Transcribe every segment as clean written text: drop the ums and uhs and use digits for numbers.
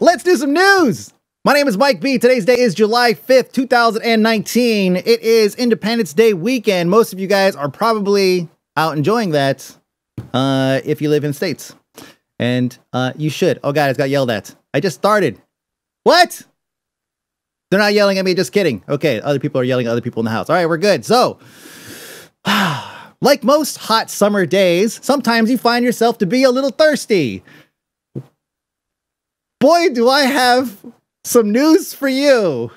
Let's do some news. My name is Mike B. Today's day is July 5th, 2019. It is Independence Day weekend. Most of you guys are probably out enjoying that if you live in states. And you should. Oh, God, I just got yelled at. I just started. What? They're not yelling at me. Just kidding. Okay, other people are yelling at other people in the house. All right, we're good. So, like most hot summer days, sometimes you find yourself to be a little thirsty. Boy, do I have some news for you.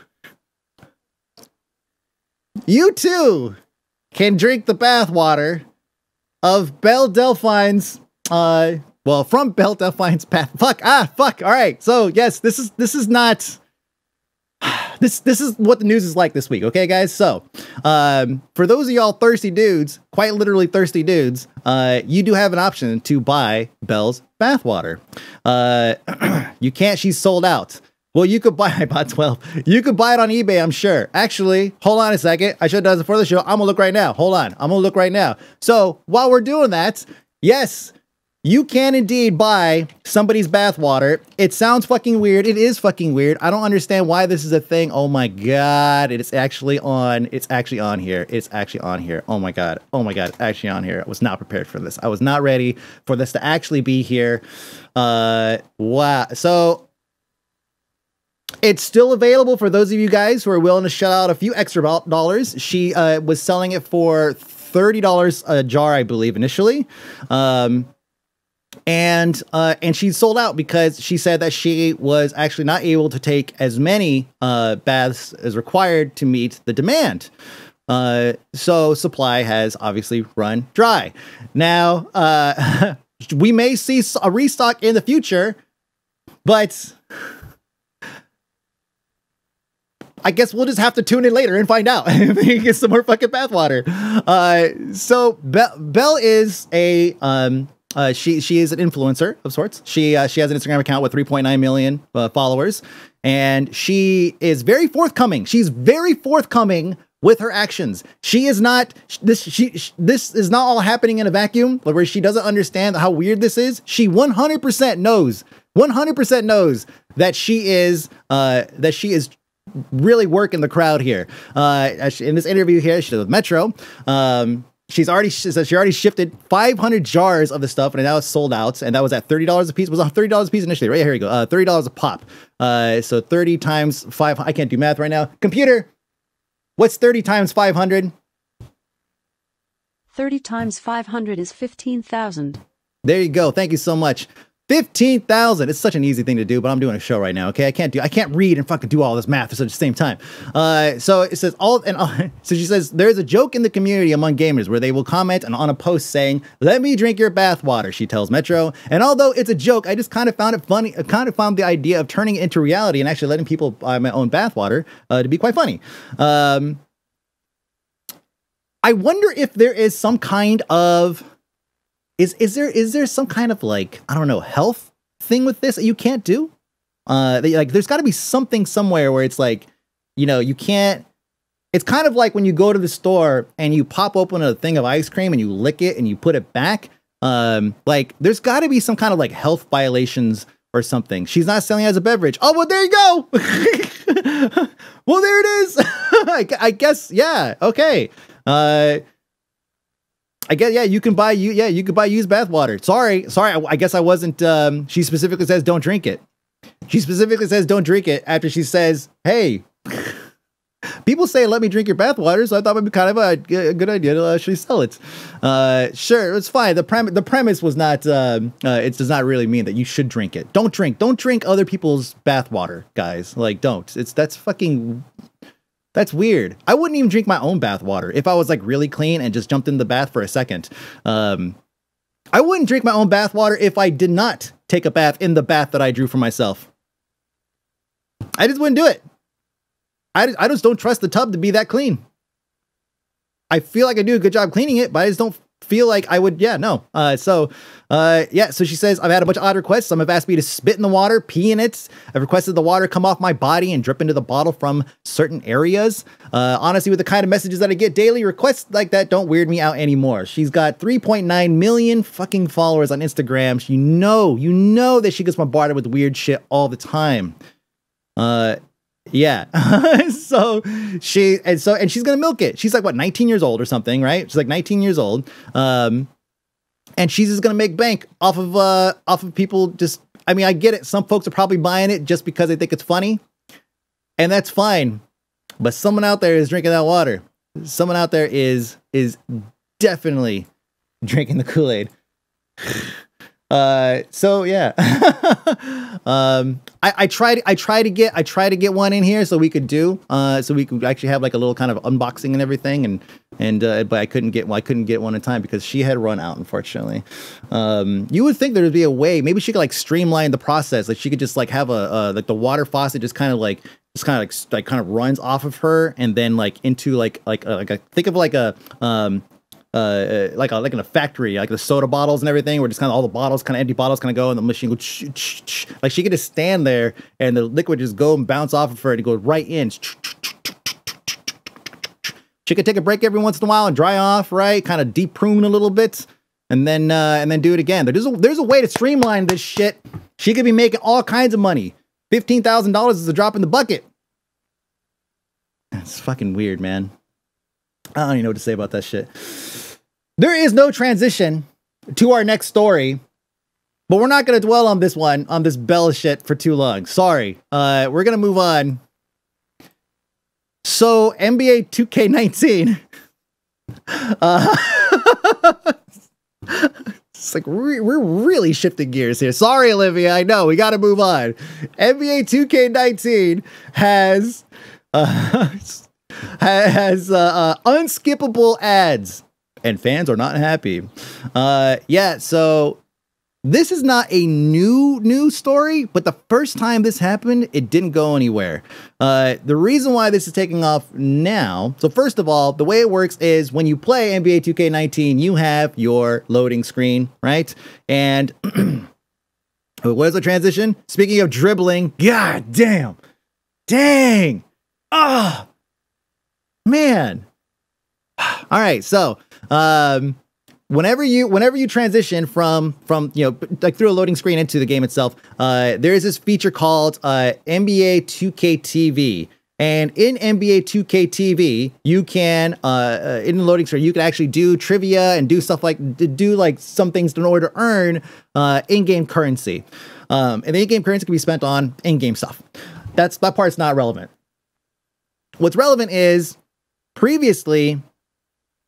You too can drink the bathwater of Belle Delphine's, well, from Belle Delphine's path. Fuck. All right. So yes, this is not, this is what the news is like this week. Okay, guys. So, for those of y'all thirsty dudes, quite literally thirsty dudes, you do have an option to buy Belle's bathwater. You can't, she's sold out. Well, you could buy, I bought 12. You could buy it on eBay, I'm sure. Actually, hold on a second. I should have done this before the show. I'm gonna look right now. Hold on, I'm gonna look right now. So while we're doing that, yes, you can indeed buy somebody's bathwater. It sounds fucking weird. It is fucking weird. I don't understand why this is a thing. Oh my God, it is actually on. It's actually on here. It's actually on here. Oh my God. Oh my God, it's actually on here. I was not prepared for this. I was not ready for this to actually be here. Wow, so, it's still available for those of you guys who are willing to shell out a few extra dollars. She was selling it for $30 a jar, I believe, initially. And she sold out because she said that she was actually not able to take as many baths as required to meet the demand. So supply has obviously run dry. Now, we may see a restock in the future, but I guess we'll just have to tune in later and find out if we can get some more fucking bathwater. So Belle is a, she is an influencer of sorts. She has an Instagram account with 3.9 million followers, and she is very forthcoming. She's very forthcoming with her actions. She is not this. This is not all happening in a vacuum, where she doesn't understand how weird this is. She 100% knows, 100% knows that she is, really working the crowd here. In this interview here, she did with Metro. She already shifted 500 jars of the stuff, and now it's sold out. And that was at $30 a piece. It was on $30 a piece initially, right? Here you go. $30 a pop. So 30 times 5. I can't do math right now. Computer, what's 30 times 500? 30 times 500 is 15,000. There you go. Thank you so much. 15,000. It's such an easy thing to do, but I'm doing a show right now. Okay. I can't read and fucking do all this math at the same time. So it says so she says, there's a joke in the community among gamers where they will comment on a post saying, let me drink your bathwater. She tells Metro. And although it's a joke, I just kind of found it funny. I kind of found the idea of turning it into reality and actually letting people buy my own bathwater to be quite funny. I wonder if there is some kind of, Is there some kind of, like, I don't know, health thing with this that you can't do? Like, there's got to be something somewhere where it's like, you know, you can't. It's kind of like when you go to the store and you pop open a thing of ice cream and you lick it and you put it back. Like, there's got to be some kind of, like, health violations or something. She's not selling it as a beverage. Oh, well, there you go. Well, there it is. I guess. Yeah. Okay. I guess, yeah, you could buy used bathwater. Sorry. I guess I wasn't, she specifically says, don't drink it. She specifically says, don't drink it after she says, hey, people say, let me drink your bathwater. So I thought it would be kind of a good idea to actually sell it. Sure. It's fine. The premise was not, it does not really mean that you should drink it. Don't drink other people's bathwater, guys. Like, don't, that's fucking, that's weird. I wouldn't even drink my own bath water if I was, like, really clean and just jumped in the bath for a second. I wouldn't drink my own bath water if I did not take a bath in the bath that I drew for myself. I just wouldn't do it. I just don't trust the tub to be that clean. I feel like I do a good job cleaning it, but I just don't feel like I would, yeah, no. So she says, I've had a bunch of odd requests. Some have asked me to spit in the water, pee in it. I've requested the water come off my body and drip into the bottle from certain areas. Honestly, with the kind of messages that I get daily, requests like that don't weird me out anymore. She's got 3.9 million fucking followers on Instagram. You know that she gets bombarded with weird shit all the time. Yeah. And she's gonna milk it. She's like, what, 19 years old or something, right? She's like 19 years old. And she's just gonna make bank off of people. Just, I mean, I get it. Some folks are probably buying it just because they think it's funny, and that's fine. But someone out there is drinking that water. Someone out there is definitely drinking the Kool-Aid. So yeah, I try to get one in here so we could do, so we could actually have like a little kind of unboxing and everything. But I couldn't get one in time because she had run out, unfortunately. You would think there would be a way, maybe she could like streamline the process. Like she could just like have like the water faucet just kind of like, runs off of her and then like into like in a factory, like the soda bottles and everything, where just kind of all the bottles, kind of empty bottles, kind of go, and the machine goes like she could just stand there, and the liquid just go and bounce off of her, and it goes right in. She could take a break every once in a while and dry off, right? Kind of deep prune a little bit, and then do it again. There's a way to streamline this shit. She could be making all kinds of money. $15,000 is a drop in the bucket. That's fucking weird, man. I don't even know what to say about that shit. There is no transition to our next story, but we're not going to dwell on this one, on this Belle shit, for too long. Sorry. We're going to move on. So NBA 2K19. It's like, we're really shifting gears here. Sorry, Olivia. I know we got to move on. NBA 2K19 has unskippable ads, and fans are not happy. So this is not a new story, but the first time this happened, it didn't go anywhere. The reason why this is taking off now. So first of all, the way it works is when you play NBA 2K19, you have your loading screen, right? And what is the transition? Speaking of dribbling, god damn, dang, ah. Oh. Man. All right. So, whenever you transition from, you know, like through a loading screen into the game itself, there is this feature called, NBA 2K TV. And in NBA 2K TV, you can, in the loading screen, you can actually do trivia and do stuff like some things in order to earn, in-game currency. And the in-game currency can be spent on in-game stuff. That part's not relevant. What's relevant is, previously,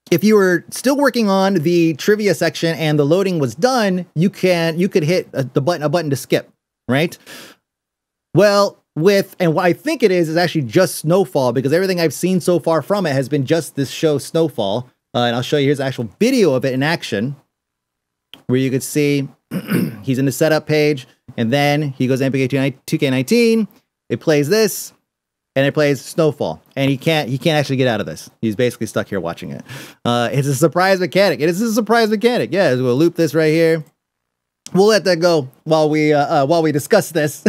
if you were still working on the trivia section and the loading was done, you could hit a button to skip, right? Well, and what I think it is actually just Snowfall, because everything I've seen so far from it has been just this show Snowfall, and I'll show you, here's the actual video of it in action, where you could see he's in the setup page, and then he goes NBA 2K19, it plays this. And it plays Snowfall, and he can't actually get out of this. He's basically stuck here watching it. It's a surprise mechanic. It is a surprise mechanic. Yeah, we'll loop this right here. We'll let that go while we discuss this.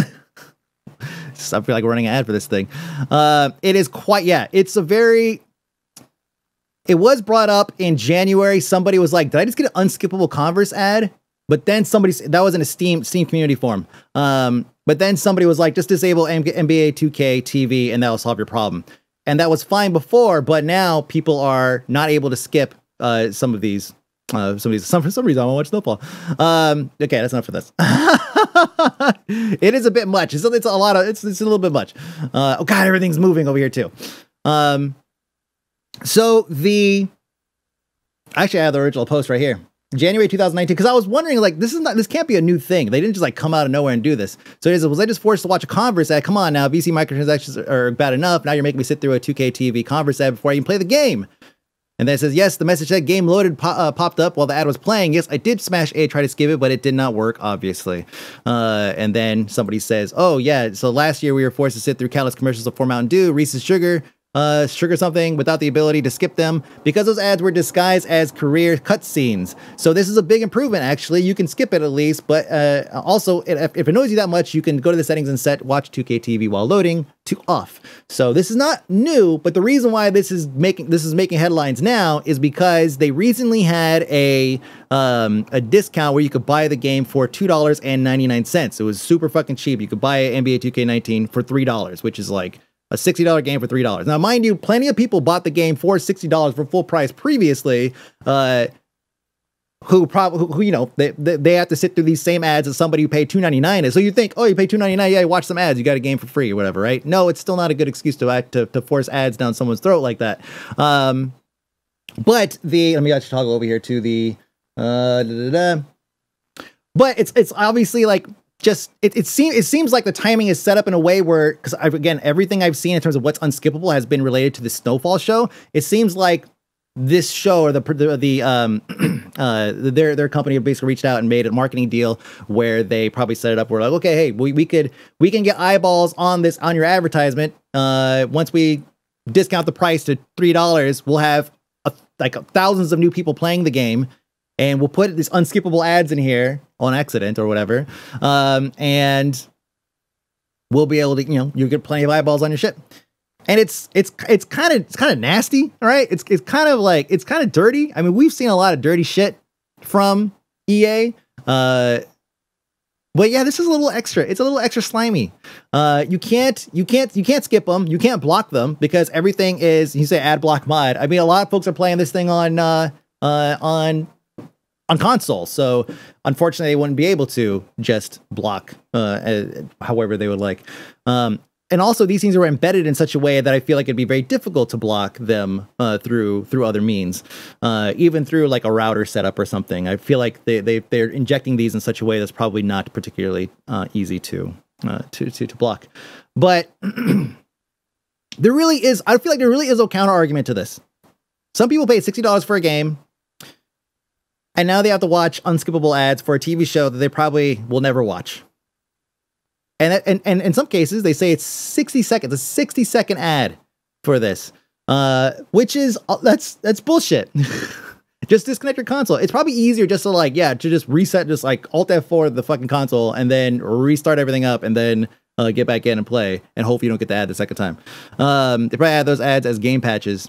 I feel like running an ad for this thing. It is quite, yeah. It was brought up in January. Somebody was like, "Did I just get an unskippable Converse ad?" But then that was in a Steam community forum. But then somebody was like, just disable NBA 2K TV and that'll solve your problem. And that was fine before, but now people are not able to skip some of these, for some reason I want to watch Snowfall. Okay, that's enough for this. It is a bit much. It's a little bit much. Oh God, everything's moving over here too. Actually I have the original post right here. January 2019, because I was wondering, like, this can't be a new thing. They didn't just like come out of nowhere and do this. So it is, was I just forced to watch a Converse ad? Come on now, VC microtransactions are bad enough. Now you're making me sit through a 2K TV Converse ad before I even play the game. And then it says, yes, the message said game loaded popped up while the ad was playing. Yes, I did smash A, try to skip it, but it did not work, obviously. And then somebody says, oh yeah, so last year we were forced to sit through countless commercials of Mountain Dew, Reese's Sugar, trigger something without the ability to skip them, because those ads were disguised as career cutscenes. So this is a big improvement, actually. You can skip it at least, but also, if it annoys you that much, you can go to the settings and set watch 2K TV while loading to off. So this is not new, but the reason why this is making headlines now is because they recently had a discount where you could buy the game for $2.99. It was super fucking cheap. You could buy NBA 2K19 for $3, which is like a $60 game for $3. Now, mind you, plenty of people bought the game for $60 for full price previously, who, you know, they have to sit through these same ads as somebody who paid $2.99. So you think, oh, you pay $2.99, yeah, you watch some ads, you got a game for free or whatever, right? No, it's still not a good excuse to force ads down someone's throat like that. But let me actually toggle over here to the, but it's obviously like, just it seems like the timing is set up in a way where, because again, everything I've seen in terms of what's unskippable has been related to the Snowfall show. It seems like this show, or their company basically reached out and made a marketing deal where they probably set it up where like, okay, hey, we can get eyeballs on this, on your advertisement. Once we discount the price to $3, we'll have thousands of new people playing the game. And we'll put these unskippable ads in here on accident or whatever. And we'll be able to, you know, you'll get plenty of eyeballs on your shit. And it's kind of nasty, all right? It's kind of dirty. I mean, we've seen a lot of dirty shit from EA. But yeah, this is a little extra. It's a little extra slimy. You can't skip them. You can't block them because everything is, you say ad block mod. I mean, a lot of folks are playing this thing on console, so unfortunately they wouldn't be able to just block however they would like, and also these things are embedded in such a way that I feel like it'd be very difficult to block them through other means, even through like a router setup or something. I feel like they're injecting these in such a way that's probably not particularly easy to block. But there really is, I feel like there really is a counter argument to this. Some people paid $60 for a game, and now they have to watch unskippable ads for a TV show that they probably will never watch. And in some cases, they say it's 60 seconds, a 60-second ad for this, which is, that's bullshit. Just disconnect your console. It's probably easier just to like, yeah, to just reset, just like Alt F4 the fucking console and then restart everything up and then get back in and play and hope you don't get the ad the second time. They probably add those ads as game patches.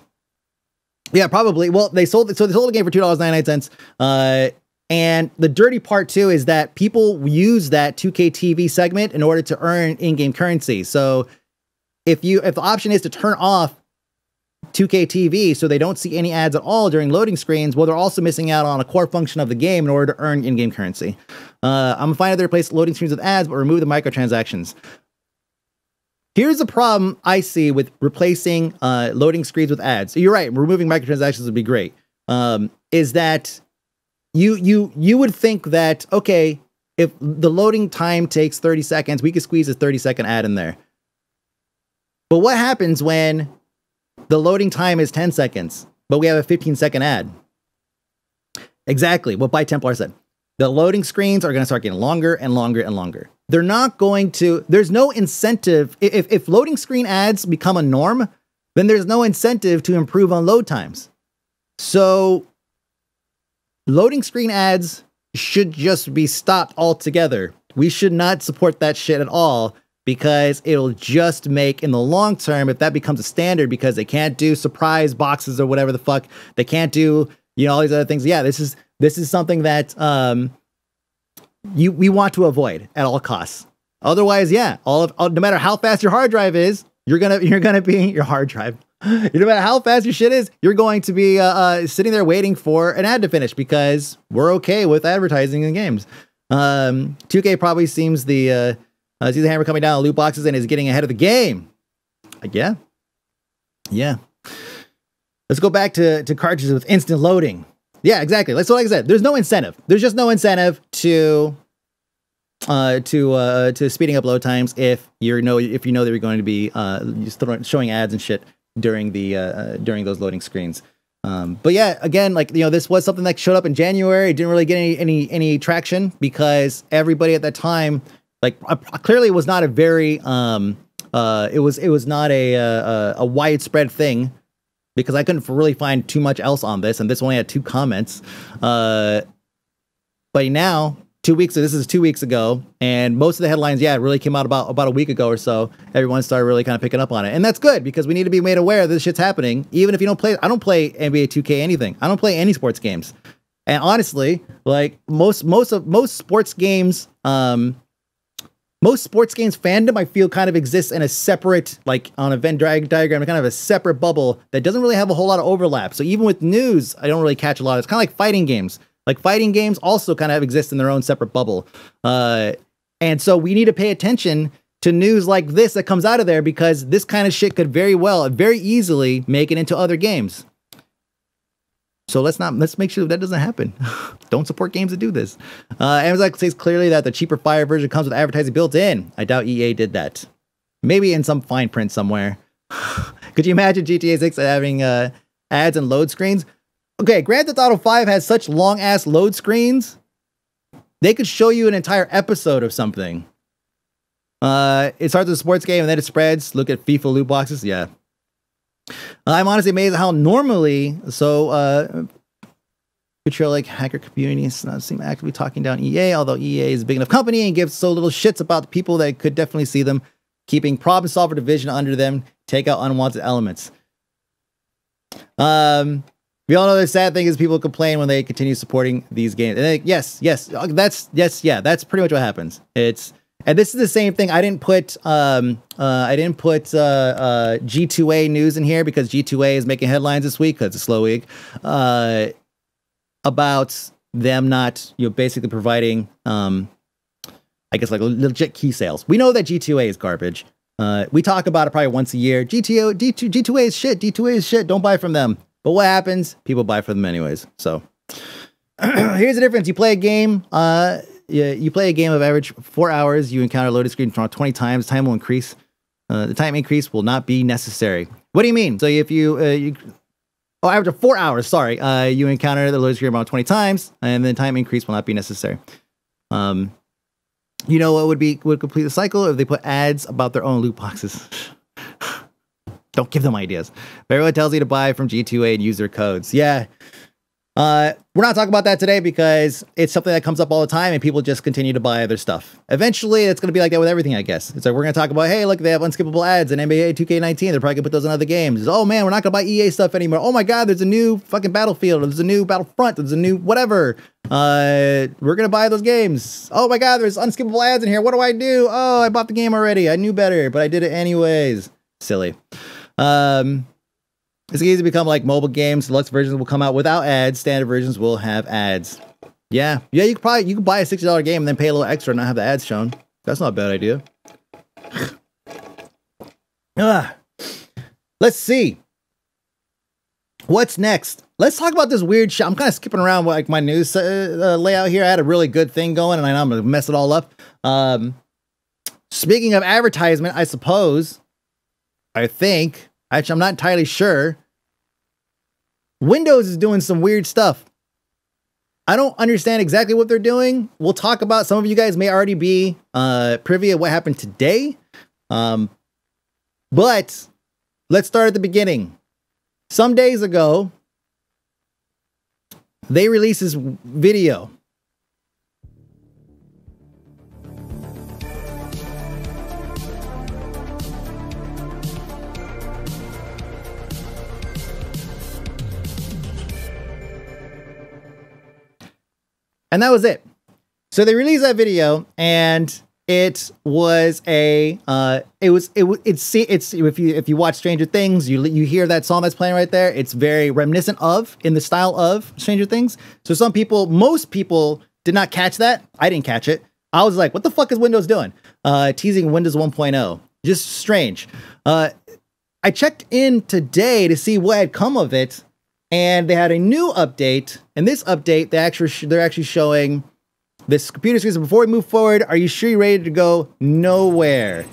Yeah, probably. Well, they sold the game for $2.99. And the dirty part too is that people use that 2K TV segment in order to earn in-game currency. So if the option is to turn off 2K TV so they don't see any ads at all during loading screens, well, they're also missing out on a core function of the game in order to earn in-game currency. I'm fine if they replace loading screens with ads, but remove the microtransactions. Here's a problem I see with replacing loading screens with ads. So you're right, removing microtransactions would be great. Is that you would think that, okay, if the loading time takes 30 seconds, we could squeeze a 30-second ad in there. But what happens when the loading time is 10 seconds, but we have a 15-second ad? Exactly what By Templar said. The loading screens are going to start getting longer and longer and longer. They're not going to, there's no incentive. If loading screen ads become a norm, then there's no incentive to improve on load times. So loading screen ads should just be stopped altogether. We should not support that shit at all, because it'll just make, in the long term, if that becomes a standard, because they can't do surprise boxes or whatever the fuck, they can't do, you know, all these other things. Yeah, this is something that we want to avoid at all costs. Otherwise, yeah, no matter how fast your hard drive is, you're gonna be your hard drive. No matter how fast your shit is, you're going to be sitting there waiting for an ad to finish, because we're okay with advertising in games. 2K probably sees the hammer coming down on loot boxes and is getting ahead of the game. Yeah. Let's go back to cartridges with instant loading. Yeah, exactly. So like I said, there's no incentive. There's just no incentive to speeding up load times if you know they're going to be showing ads and shit during those loading screens. But yeah, again, like, you know, this was something that showed up in January. It didn't really get any traction because everybody at that time, like, clearly was not a very It was not a widespread thing, because I couldn't really find too much else on this, and this only had 2 comments. But now, 2 weeks, so this is 2 weeks ago, and most of the headlines, yeah, it really came out about a week ago or so. Everyone started really kind of picking up on it. And that's good, because we need to be made aware this shit's happening. Even if you don't play, I don't play NBA 2K anything. I don't play any sports games. And honestly, like most sports games, most sports games fandom, I feel, kind of exists in a separate, like on a Venn diagram, kind of a separate bubble that doesn't really have a whole lot of overlap. So even with news, I don't really catch a lot. It's kind of like fighting games. Like fighting games also kind of exist in their own separate bubble. And so we need to pay attention to news like this that comes out of there, because this kind of shit could very well, very easily make it into other games. So let's make sure that doesn't happen. Don't support games that do this. Amazon says clearly that the cheaper Fire version comes with advertising built in. I doubt EA did that. Maybe in some fine print somewhere. Could you imagine GTA 6 having ads and load screens? Okay, Grand Theft Auto 5 has such long-ass load screens, they could show you an entire episode of something. It starts as a sports game, and then it spreads. Look at FIFA loot boxes. Yeah. I'm honestly amazed at how normally, so, like hacker community does not seem actively talking down EA, although EA is a big enough company and gives so little shits about the people that could definitely see them keeping problem-solver division under them, take out unwanted elements. We all know the sad thing is people complain when they continue supporting these games. And they, that's pretty much what happens. It's, and this is the same thing. I didn't put G2A news in here because G2A is making headlines this week because it's a slow week, about them not, you know, basically providing, I guess, like legit key sales. We know that G2A is garbage. We talk about it probably once a year. G2A is shit. G2A is shit. Don't buy from them. But what happens? People buy for them anyways. So here's the difference. You play a game. You play a game of average 4 hours. You encounter loaded screen 20 times. Time will increase. The time increase will not be necessary. What do you mean? So if you, average of 4 hours, sorry. You encounter the loaded screen about 20 times, and the time increase will not be necessary. You know what would complete the cycle if they put ads about their own loot boxes. Don't give them ideas. But everyone tells you to buy from G2A and use their codes. Yeah. We're not talking about that today because it's something that comes up all the time and people just continue to buy other stuff. Eventually, it's going to be like that with everything, I guess. It's like, we're going to talk about, hey, look, they have unskippable ads in NBA 2K19. They're probably going to put those in other games. It's, oh, man, we're not going to buy EA stuff anymore. Oh, my God, there's a new fucking Battlefield. There's a new Battlefront. There's a new whatever. We're going to buy those games. Oh, my God, there's unskippable ads in here. What do? Oh, I bought the game already. I knew better, but I did it anyways. Silly. It's easy to become like mobile games. Deluxe versions will come out without ads. Standard versions will have ads. Yeah. Yeah, you could probably, you could buy a $60 game and then pay a little extra and not have the ads shown. That's not a bad idea. Let's see. What's next? Let's talk about this weird shit. I'm kind of skipping around with, like, my news layout here. I had a really good thing going and I'm going to mess it all up. Speaking of advertisement, I suppose, I think, actually, I'm not entirely sure. Windows is doing some weird stuff. I don't understand exactly what they're doing. We'll talk about, some of you guys may already be privy of what happened today. But let's start at the beginning. Some days ago, they released this video. And that was it. So they released that video, and it was a, if you watch Stranger Things, you hear that song that's playing right there. It's very reminiscent of, in the style of, Stranger Things. So some people, most people did not catch that. I didn't catch it. I was like, what the fuck is Windows doing? Teasing Windows 1.0. Just strange. I checked in today to see what had come of it. And they had a new update, and this update, they're actually showing this computer screen. So before we move forward, are you sure you're ready to go nowhere?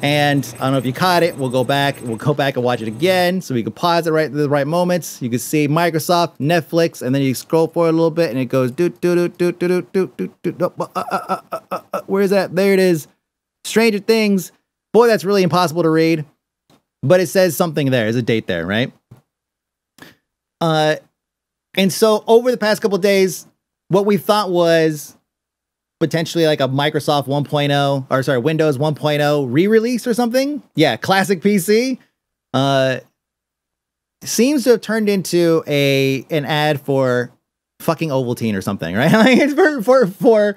And I don't know if you caught it. We'll go back and watch it again, so we can pause it right at the right moments. You can see Microsoft, Netflix, and then you scroll forward a little bit, and it goes do do do do do do do do. Where is that? There it is. Stranger Things Boy, that's really impossible to read, but it says something there. There's a date there, right? And so over the past couple of days, what we thought was potentially like a Microsoft 1.0 or sorry, Windows 1.0 re-release or something. Yeah, classic PC. Seems to have turned into an ad for fucking Ovaltine or something, right? Like it's for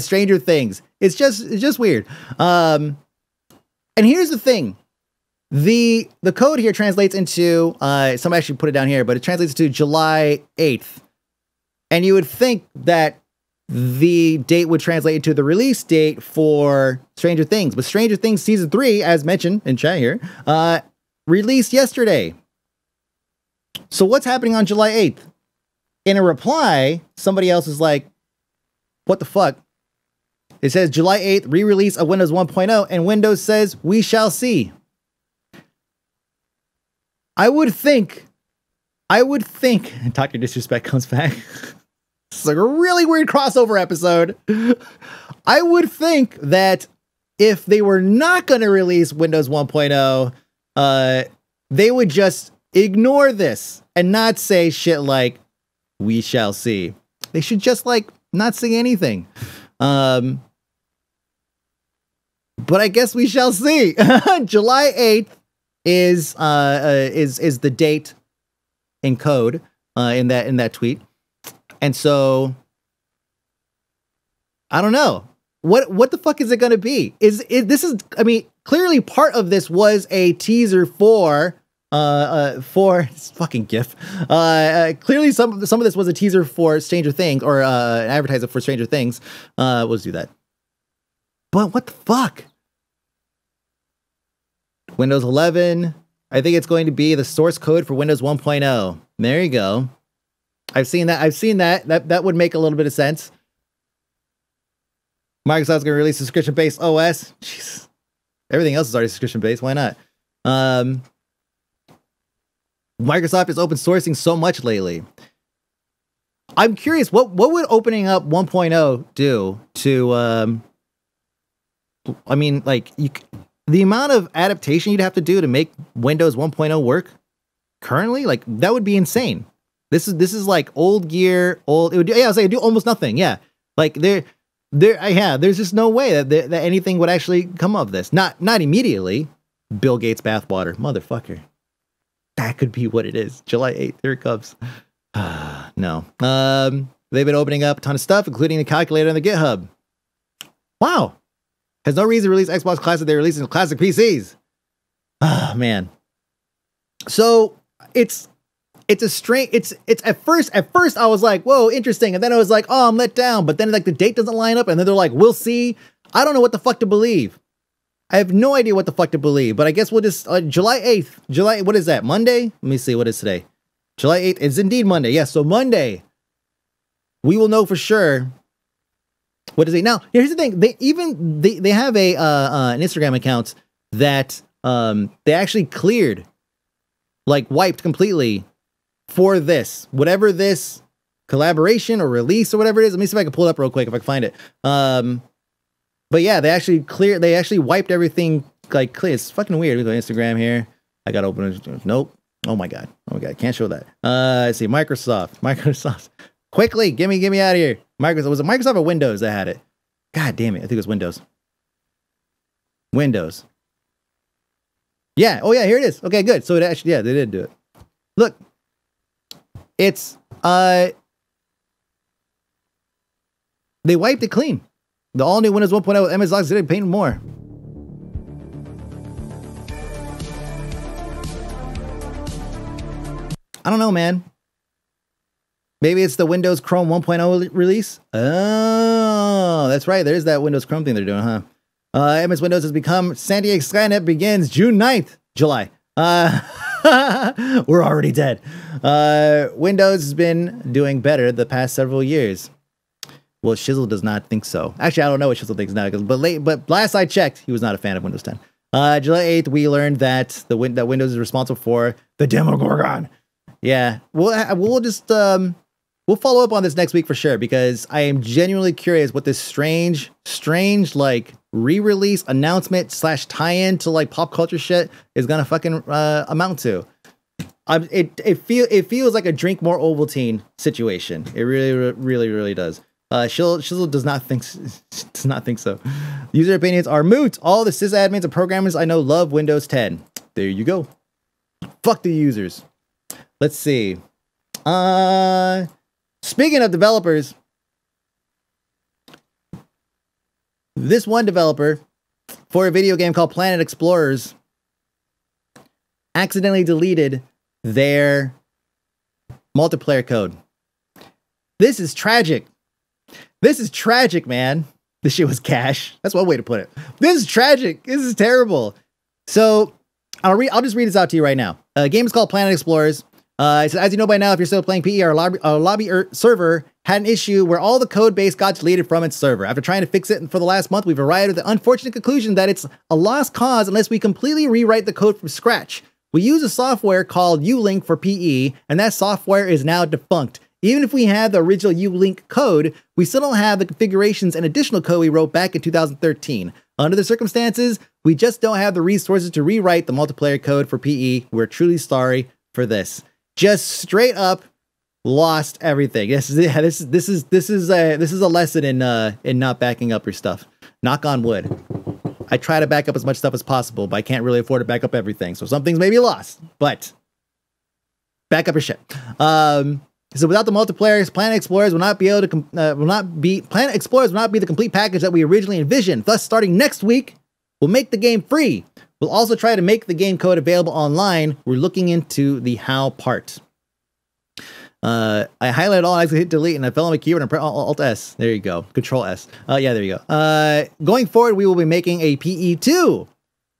Stranger Things. It's just weird. And here's the thing. The code here translates into, somebody actually put it down here, but it translates to July 8th. And you would think that the date would translate into the release date for Stranger Things. But Stranger Things Season 3, as mentioned in chat here, released yesterday. So what's happening on July 8th? In a reply, somebody else is like, what the fuck? It says July 8th, re-release of Windows 1.0, and Windows says, we shall see. I would think, Dr. Disrespect comes back. It's like a really weird crossover episode. I would think that if they were not going to release Windows 1.0, they would just ignore this and not say shit like, we shall see. They should just like not say anything. But I guess we shall see. July 8th is the date in code in that tweet. And so I don't know. What the fuck is it going to be? I mean, clearly part of this was a teaser for this fucking GIF. Clearly some of this was a teaser for Stranger Things or an advertisement for Stranger Things. We'll just do that. But what the fuck? Windows 11. I think it's going to be the source code for Windows 1.0. There you go. I've seen that. That would make a little bit of sense. Microsoft's going to release subscription-based OS. Jeez. Everything else is already subscription-based. Why not? Microsoft is open sourcing so much lately. I'm curious, what would opening up 1.0 do to, I mean, like, the amount of adaptation you'd have to do to make Windows 1.0 work currently, like, that would be insane. This is like old gear, it'd do almost nothing, yeah. Like, there's just no way that anything would actually come of this. Not immediately. Bill Gates bathwater, motherfucker. That could be what it is. July 8th, here it comes. No. They've been opening up a ton of stuff, including the calculator on the GitHub. Wow. Has no reason to release Xbox Classic. They're releasing classic PCs. Oh, man. So it's at first I was like, whoa, interesting. And then I was like, oh, I'm let down. But then like the date doesn't line up. And then they're like, we'll see. I don't know what the fuck to believe. I have no idea what the fuck to believe, but I guess we'll just, July 8th, what is that, Monday? Let me see, what is today? July 8th, it's indeed Monday, yes, so Monday, we will know for sure what is it. Now, here's the thing, they have an Instagram account that they actually cleared, like wiped completely for this, whatever this collaboration or release or whatever it is. Let me see if I can pull it up real quick, if I can find it. But yeah, they actually wiped everything like clear. It's fucking weird. We go Instagram here. I got to open it. Nope. Oh my God. Can't show that. Let's see. Microsoft. Quickly. Give me out of here. Microsoft. Was it Microsoft or Windows that had it? God damn it. I think it was Windows. Yeah. Oh yeah. Here it is. Okay, good. So it actually, yeah, they did do it. Look, it's, they wiped it clean. The all-new Windows 1.0 with MS Logs did paint more. I don't know, man. Maybe it's the Windows Chrome 1.0 release? Oh, that's right. There's that Windows Chrome thing they're doing, huh? MS Windows has become San Diego Skynet begins June 9th, July. We're already dead. Windows has been doing better the past several years. Well, Shizzle does not think so. Actually, I don't know what Shizzle thinks now, but last I checked, he was not a fan of Windows 10. July 8th, we learned that that Windows is responsible for the Demogorgon. Yeah, we'll just We'll follow up on this next week for sure, because I am genuinely curious what this strange like re-release announcement slash tie-in to like pop culture shit is gonna fucking amount to. It feels like a drink more Ovaltine situation. It really does. Shizzle does not think so. User opinions are moot. All the sysadmins and programmers I know love Windows 10. There you go. Fuck the users. Let's see. Speaking of developers, this one developer for a video game called Planet Explorers accidentally deleted their multiplayer code. This is tragic. This is tragic, man. This shit was cash. That's one way to put it. This is tragic. This is terrible. So I'll just read this out to you right now. A game is called Planet Explorers. It says, as you know by now, if you're still playing PE, our lobby server had an issue where all the code base got deleted from its server. After trying to fix it for the last month, we've arrived at the unfortunate conclusion that it's a lost cause unless we completely rewrite the code from scratch. We use a software called U-Link for PE, and that software is now defunct. Even if we had the original U-Link code, we still don't have the configurations and additional code we wrote back in 2013. Under the circumstances, we just don't have the resources to rewrite the multiplayer code for PE. We're truly sorry for this. Just straight up lost everything. This is a lesson in not backing up your stuff. Knock on wood. I try to back up as much stuff as possible, but I can't really afford to back up everything. So some things may be lost, but back up your shit. So without the multiplayer, Planet Explorers will not be the complete package that we originally envisioned. Thus, starting next week, we'll make the game free. We'll also try to make the game code available online. We're looking into the how part. I highlighted all, I hit delete, and I fell on my keyboard and Alt S. There you go. Control S. Yeah, there you go. Going forward, we will be making a PE2.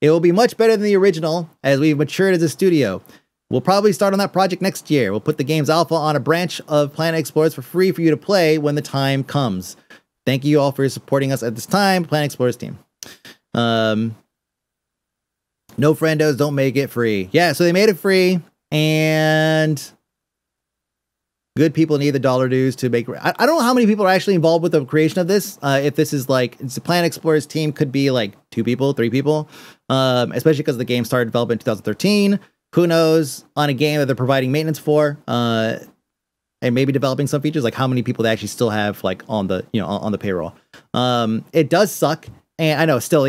It will be much better than the original as we've matured as a studio. We'll probably start on that project next year. We'll put the game's alpha on a branch of Planet Explorers for free for you to play when the time comes. Thank you all for supporting us at this time, Planet Explorers team. No friendos, don't make it free. Yeah, so they made it free, and good people need the dollar dues to make. I don't know how many people are actually involved with the creation of this. If this is like, it's the Planet Explorers team could be like 2 people, 3 people, especially because the game started development in 2013. Who knows on a game that they're providing maintenance for, and maybe developing some features, like how many people they actually still have like on the, you know, on the payroll. It does suck. And I know still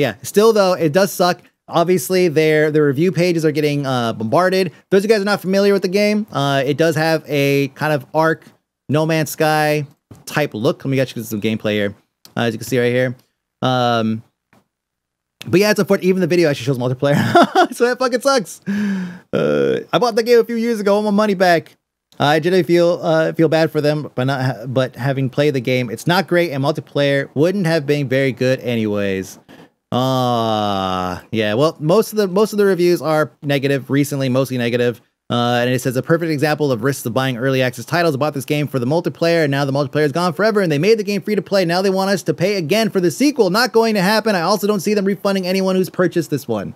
though, it does suck. Obviously, their review pages are getting bombarded. For those of you guys who are not familiar with the game, it does have a kind of Ark, No Man's Sky type look. Let me get you some gameplay here, as you can see right here. But yeah, it's unfortunate. Even the video actually shows multiplayer, so that fucking sucks. I bought the game a few years ago. I want my money back. I generally feel bad for them, but having played the game, it's not great, and multiplayer wouldn't have been very good anyways. Yeah, well, most of the reviews are negative recently, mostly negative. And it says a perfect example of risks of buying early access titles. I bought this game for the multiplayer, and now the multiplayer is gone forever, and they made the game free to play. Now they want us to pay again for the sequel. Not going to happen. I also don't see them refunding anyone who's purchased this one.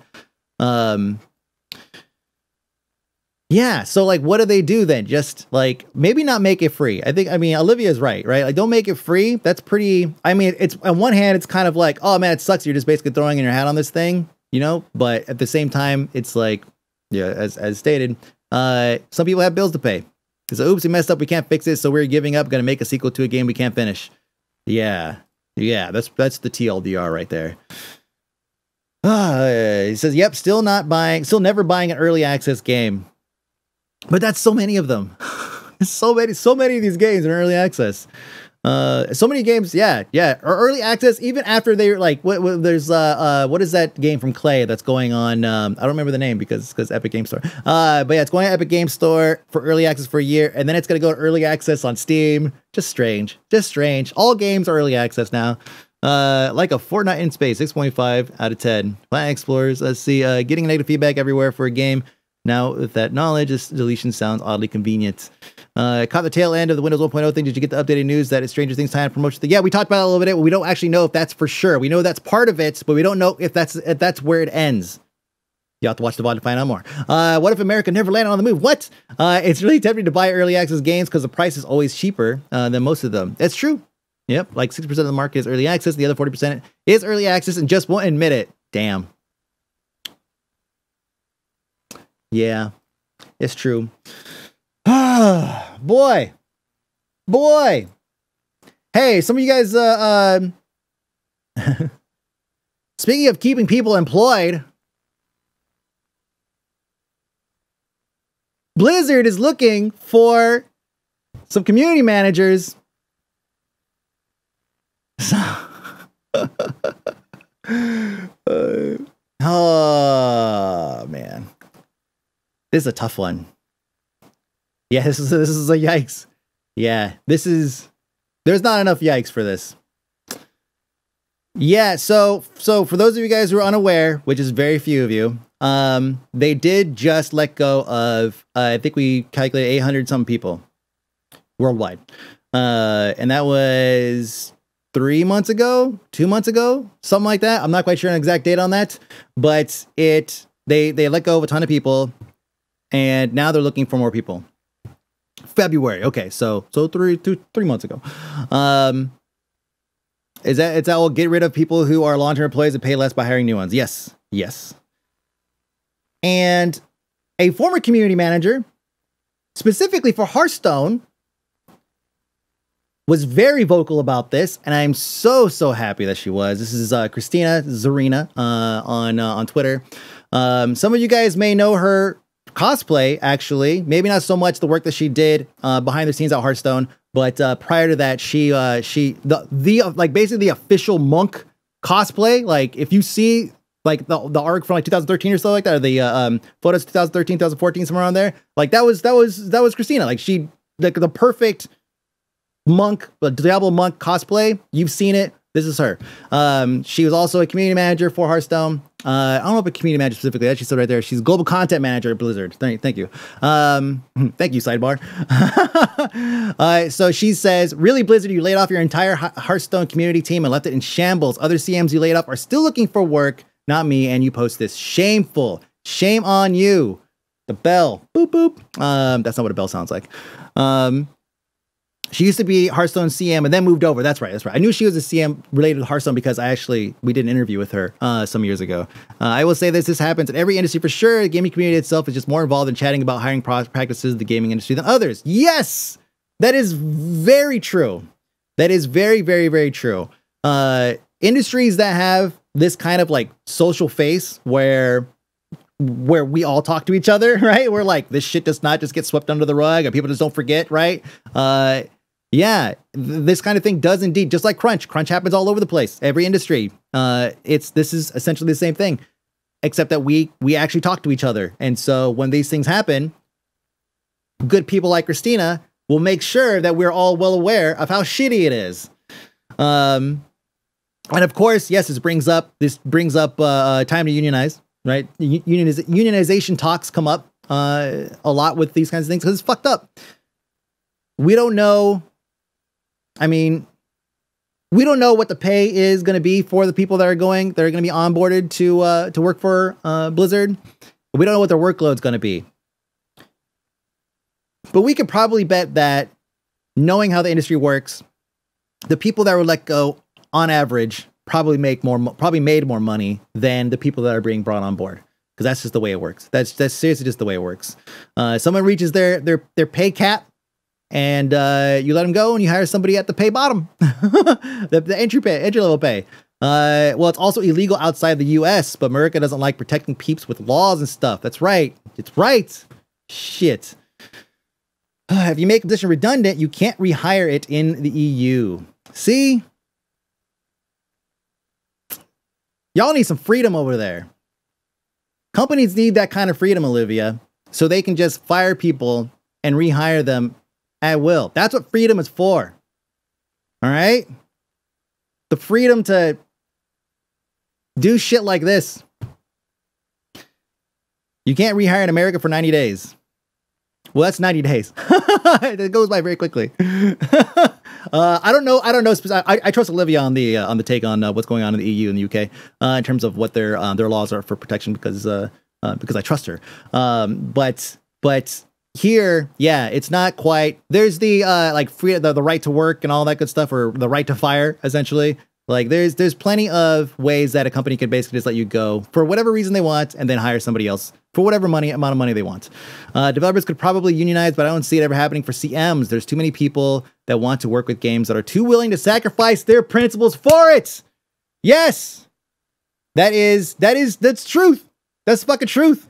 Yeah, so like, what do they do then? Just like, maybe not make it free. I mean, Olivia's right? Like, don't make it free. That's pretty, I mean, it's on one hand, it's kind of like, oh man, it sucks. You're just basically throwing in your hat on this thing, you know? But at the same time, it's like, yeah, as stated, some people have bills to pay. So oops, we messed up. We can't fix it. So we're giving up, gonna make a sequel to a game we can't finish. Yeah, that's the TLDR right there. He says, yep, still never buying an early access game. But that's so many of them. so many of these games are early access. So many games, yeah. Or early access, even after they're like, what is that game from Clay that's going on? I don't remember the name because Epic Game Store. But yeah, it's going on Epic Game Store for early access for a year, and then it's gonna go to early access on Steam. Just strange. All games are early access now. Like a Fortnite in space, 6.5 out of 10. Planet Explorers, let's see, getting negative feedback everywhere for a game. Now, with that knowledge, this deletion sounds oddly convenient. Caught the tail end of the Windows 1.0 thing. Did you get the updated news that it's Stranger Things time promotion? Yeah, we talked about it a little bit. We don't actually know if that's for sure. We know that's part of it, but we don't know if that's where it ends. You have to watch the VOD to find out more. What if America never landed on the moon? What? It's really tempting to buy early access games because the price is always cheaper than most of them. That's true. Yep, like 60% of the market is early access. The other 40% is early access and just won't admit it. Damn. Yeah, it's true. Ah, boy. Boy. Hey, some of you guys... Speaking of keeping people employed... Blizzard is looking for some community managers. Oh man, this is a tough one. Yeah, this is a yikes. Yeah, this is. There's not enough yikes for this. Yeah, so for those of you guys who are unaware, which is very few of you. They did just let go of, I think we calculated 800 some people worldwide. And that was 3 months ago, 2 months ago, something like that. I'm not quite sure an exact date on that, but they let go of a ton of people and now they're looking for more people. February. Okay. So three months ago. It's that we'll get rid of people who are long-term employees and pay less by hiring new ones. Yes. Yes. And a former community manager, specifically for Hearthstone, was very vocal about this, and I'm so happy that she was. This is Christina Zarina on Twitter. Some of you guys may know her cosplay, actually. Maybe not so much the work that she did behind the scenes at Hearthstone, but prior to that, she basically the official monk cosplay. Like if you see. Like the arc from like 2013 or so like that, or the photos 2013, 2014, somewhere around there. Like that was Christina. Like she like the perfect monk, Diablo monk cosplay. You've seen it. This is her. She was also a community manager for Hearthstone. I don't know if a community manager specifically. That she's still right there. She's global content manager at Blizzard. Thank you. Thank you, sidebar. So she says, really, Blizzard, you laid off your entire Hearthstone community team and left it in shambles. Other CMs you laid off are still looking for work. Not me, and you post this. Shameful. Shame on you. The bell. Boop, boop. That's not what a bell sounds like. She used to be Hearthstone CM and then moved over. That's right. That's right. I knew she was a CM related to Hearthstone because we did an interview with her some years ago. I will say this. This happens in every industry for sure. The gaming community itself is just more involved in chatting about hiring practices of the gaming industry than others. Yes! That is very true. That is very, very, very true. Industries that have this kind of like social face where we all talk to each other, right? We're like, this shit does not just get swept under the rug and people just don't forget, right? Yeah, this kind of thing does indeed, just like crunch. Crunch happens all over the place, every industry. This is essentially the same thing, except that we actually talk to each other. And so when these things happen, good people like Christina will make sure that we're all well aware of how shitty it is. And of course, yes, this brings up time to unionize, right? Unionization talks come up a lot with these kinds of things because it's fucked up. We don't know. I mean, we don't know what the pay is going to be for the people that are going to be onboarded to work for Blizzard. We don't know what their workload's going to be, but we could probably bet that knowing how the industry works, the people that were let go. On average, probably made more money than the people that are being brought on board, because that's just the way it works. That's seriously just the way it works. Someone reaches their pay cap, and you let them go, and you hire somebody at the pay bottom, the entry level pay. Well, it's also illegal outside the U.S., but America doesn't like protecting peeps with laws and stuff. That's right. It's right. Shit. If you make a position redundant, you can't rehire it in the EU. See. Y'all need some freedom over there. Companies need that kind of freedom, Olivia, so they can just fire people and rehire them at will. That's what freedom is for. All right? The freedom to do shit like this. You can't rehire in America for 90 days. Well, that's 90 days. It goes by very quickly. I don't know. I trust Olivia on the take on what's going on in the EU and the UK in terms of what their laws are for protection, because because I trust her. But here, yeah, it's not quite. There's the like free the right to work and all that good stuff, or the right to fire, essentially. Like there's plenty of ways that a company can basically just let you go for whatever reason they want and then hire somebody else for whatever amount of money they want. Developers could probably unionize, but I don't see it ever happening for CMs. There's too many people that want to work with games that are too willing to sacrifice their principles for it. Yes, that's truth. That's fucking truth.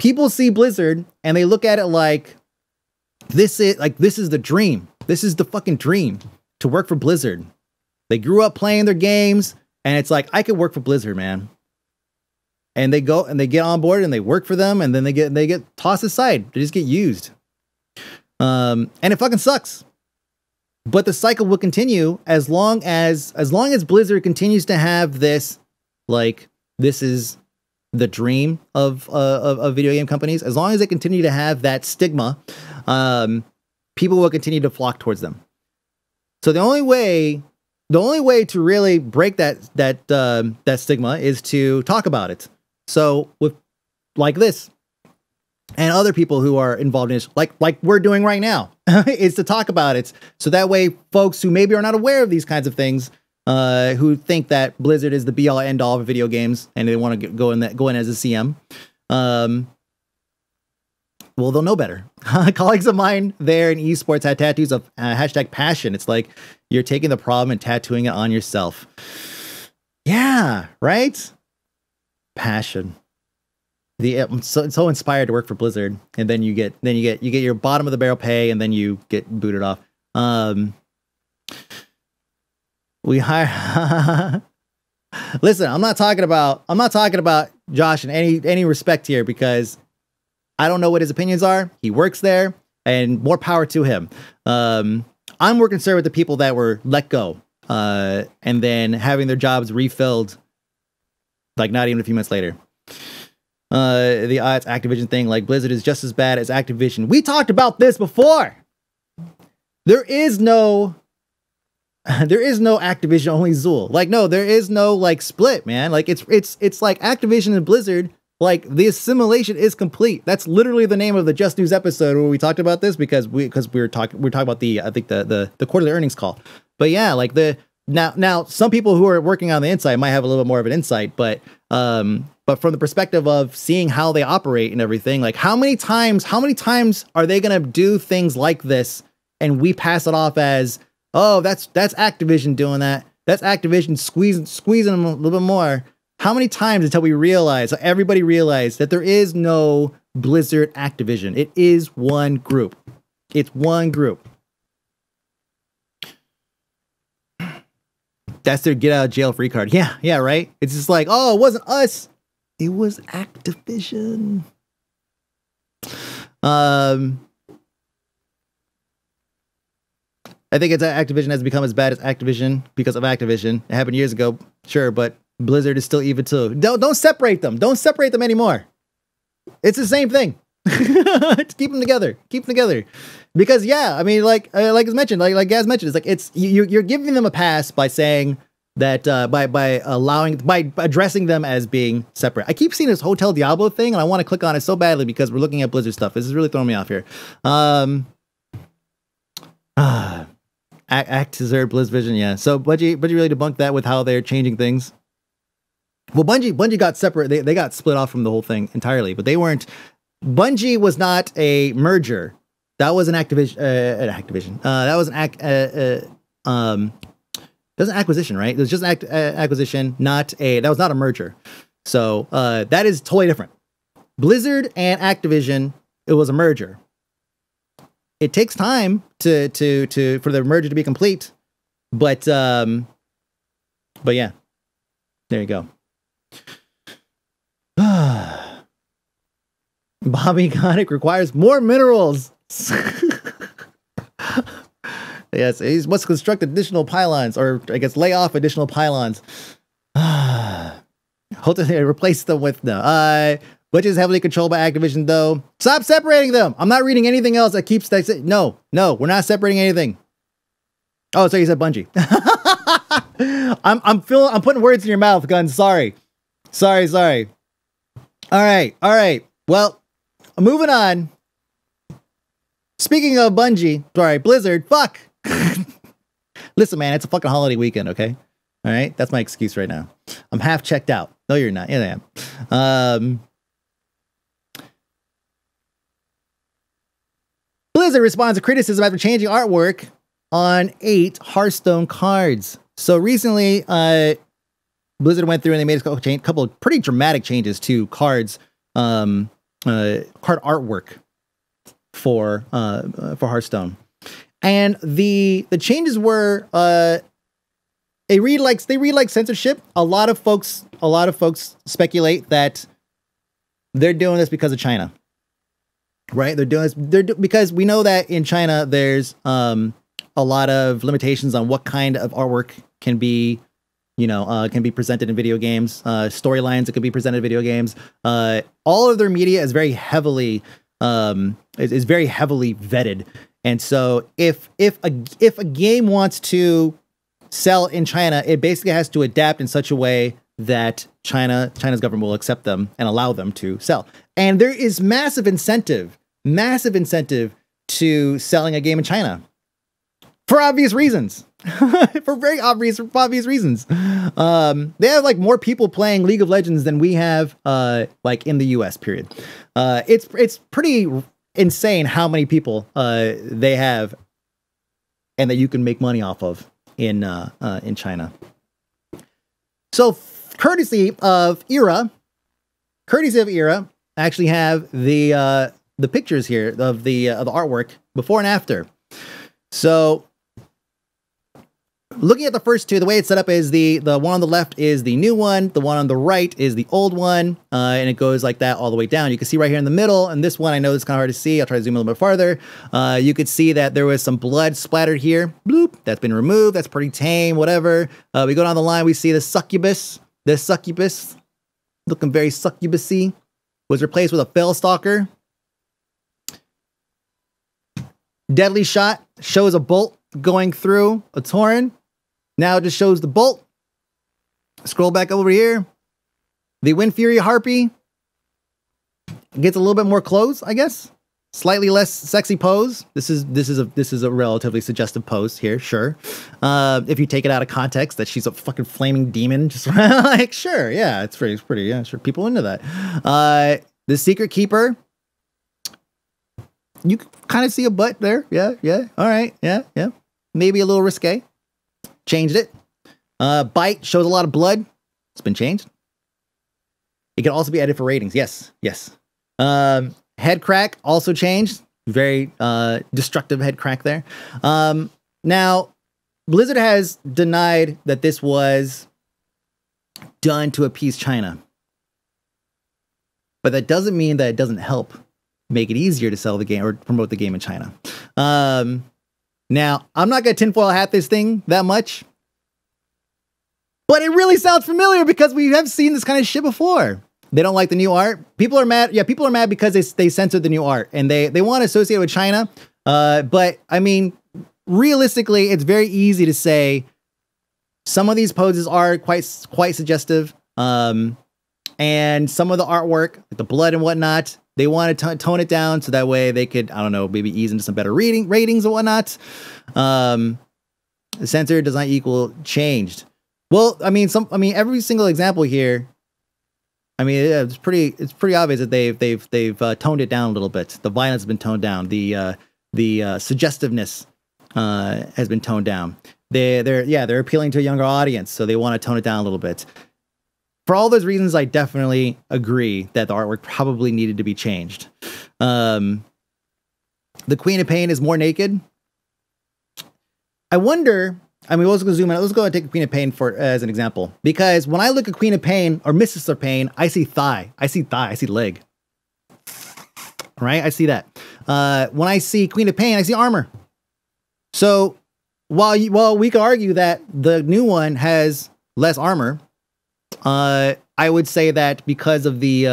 People see Blizzard and they look at it like this is the dream. This is the fucking dream to work for Blizzard. They grew up playing their games, and it's like, I could work for Blizzard, man. And they go and they get on board and they work for them, and then they get tossed aside. They just get used. And it fucking sucks. But the cycle will continue as long as Blizzard continues to have this, like, this is the dream of video game companies. As long as they continue to have that stigma, people will continue to flock towards them. So the only way to really break that stigma is to talk about it. So with like this and other people who are involved in this, like we're doing right now, is to talk about it. So that way, folks who maybe are not aware of these kinds of things, who think that Blizzard is the be all end all of video games and they want to go in as a CM, well, they'll know better. Colleagues of mine there in esports had tattoos of hashtag passion. It's like you're taking the problem and tattooing it on yourself. Yeah, right? Passion. I'm so inspired to work for Blizzard, and then you get your bottom of the barrel pay, and then you get booted off. Listen, I'm not talking about Josh in any respect here, because I don't know what his opinions are. He works there, and more power to him. I'm more concerned with the people that were let go and then having their jobs refilled, like not even a few months later. The Activision thing, like Blizzard is just as bad as Activision. We talked about this before. There is no Activision only Zool. Like, no, there is no like split, man. Like it's like Activision and Blizzard. Like the assimilation is complete. That's literally the name of the Just News episode where we talked about this, because we were talking about the quarterly earnings call. But yeah, like now some people who are working on the inside might have a little bit more of an insight, but from the perspective of seeing how they operate and everything, like how many times are they gonna do things like this and we pass it off as, oh, that's Activision doing that. That's Activision squeezing them a little bit more. How many times until we realize, everybody realized that there is no Blizzard Activision. It is one group. It's one group. That's their get out of jail free card. Yeah, yeah, right? It's just like, oh, it wasn't us. It was Activision. I think it's Activision has become as bad as Activision because of Activision. It happened years ago, sure, but Blizzard is still evil too. Don't separate them. Don't separate them anymore. It's the same thing. Keep them together. Keep them together. Because yeah, I mean, like as mentioned, like Gaz mentioned, it's like you're giving them a pass by saying that by addressing them as being separate. I keep seeing this Hotel Diablo thing, and I want to click on it so badly because we're looking at Blizzard stuff. This is really throwing me off here. Actizer BlizzVision, yeah. So Bungie really debunked that with how they're changing things. Well, Bungie got separate. They got split off from the whole thing entirely, but they weren't. Bungie was not a merger. That was an acquisition, right? It was just an acquisition, that was not a merger. So that is totally different. Blizzard and Activision, it was a merger. It takes time for the merger to be complete, but yeah, there you go. Bobby Kotick requires more minerals. Yes, he must construct additional pylons, or I guess lay off additional pylons. Hope they replace them with no. Which is heavily controlled by Activision, though. Stop separating them. I'm not reading anything else that keeps that. No, we're not separating anything. Oh, so you said Bungie. I'm putting words in your mouth, Gun. Sorry. All right. Well, moving on. Speaking of Bungie, sorry, Blizzard, fuck. Listen, man, it's a fucking holiday weekend, okay? All right, that's my excuse right now. I'm half checked out. No, you're not. Yeah, I am. Blizzard responds to criticism after changing artwork on 8 Hearthstone cards. So recently, Blizzard went through and they made a couple of pretty dramatic changes to cards, card artwork for Hearthstone. And the changes were they read like censorship. A lot of folks speculate that they're doing this because of China, right? They're doing this because we know that in China there's a lot of limitations on what kind of artwork can be, can be presented in video games, storylines that can be presented in video games. All of their media is very heavily vetted. And so if a game wants to sell in China, it basically has to adapt in such a way that China's government will accept them and allow them to sell. And there is massive incentive to selling a game in China for obvious reasons, for obvious reasons. They have like more people playing League of Legends than we have like in the US, period. It's pretty insane how many people they have and that you can make money off of in China. So courtesy of ERA, I actually have the pictures here of the artwork before and after. So looking at the first two, the way it's set up is the one on the left is the new one, the one on the right is the old one, and it goes like that all the way down. You can see right here in the middle, and this one, I know it's kind of hard to see, I'll try to zoom a little bit farther. You could see that there was some blood splattered here. Bloop, that's been removed, that's pretty tame, whatever. We go down the line, we see the succubus, looking very succubus-y, was replaced with a Fellstalker. Deadly Shot shows a bolt going through a Tauren. Now it just shows the bolt. Scroll back over here. The Wind Fury Harpy. It gets a little bit more clothes, I guess. Slightly less sexy pose. This is a relatively suggestive pose here, sure. If you take it out of context, that she's a fucking flaming demon, just like sure, yeah, it's pretty, yeah, sure. People into that. The Secret Keeper. You can kind of see a butt there. Yeah. All right. Yeah. Maybe a little risque. Changed it. Bite shows a lot of blood. It's been changed. It can also be added for ratings. Yes. Head crack also changed. Very destructive head crack there. Now, Blizzard has denied that this was done to appease China. But that doesn't mean that it doesn't help make it easier to sell the game or promote the game in China. Now, I'm not going to tinfoil hat this thing that much, but it really sounds familiar because we have seen this kind of shit before. They don't like the new art. People are mad. Yeah, people are mad because they censored the new art and they want to associate it with China. But I mean, realistically, it's very easy to say some of these poses are quite suggestive. And some of the artwork, the blood and whatnot, they want to tone it down so that way they could, I don't know, maybe ease into some better ratings and whatnot. Censored does not equal changed. Well, I mean, every single example here, I mean, yeah, it's pretty obvious that they've toned it down a little bit. The violence has been toned down. The suggestiveness has been toned down. They're appealing to a younger audience, so they want to tone it down a little bit. For all those reasons, I definitely agree that the artwork probably needed to be changed. The Queen of Pain is more naked. I wonder, I mean, let's go zoom in. Let's go and take Queen of Pain as an example. Because when I look at Queen of Pain or Mrs. of Pain, I see thigh. I see leg. Right? I see that. When I see Queen of Pain, I see armor. So while we could argue that the new one has less armor, I would say that because of the